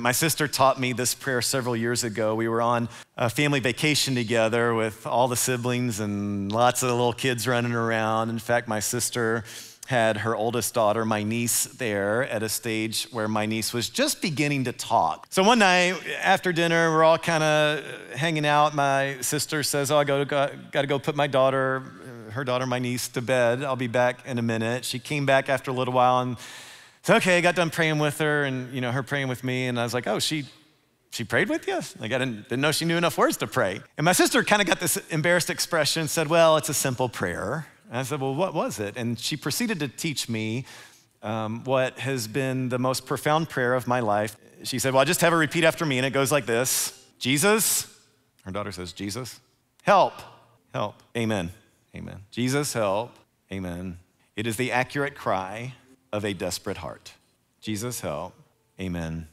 My sister taught me this prayer several years ago. We were on a family vacation together with all the siblings and lots of little kids running around. In fact, my sister had her oldest daughter, my niece, there at a stage where my niece was just beginning to talk. So one night after dinner, we're all kind of hanging out. My sister says, oh, I gotta go put my daughter, my niece, to bed. I'll be back in a minute. She came back after a little while and said, okay, I got done praying with her and her praying with me. And I was like, oh, she prayed with you? Like, I didn't know she knew enough words to pray. And my sister kind of got this embarrassed expression, said, well, it's a simple prayer. And I said, well, what was it? And she proceeded to teach me what has been the most profound prayer of my life. She said, well, just have her repeat after me, and it goes like this. Jesus, her daughter says, Jesus, help, help, amen, amen. Jesus, help, amen. It is the accurate cry of a desperate heart. Jesus, help, amen.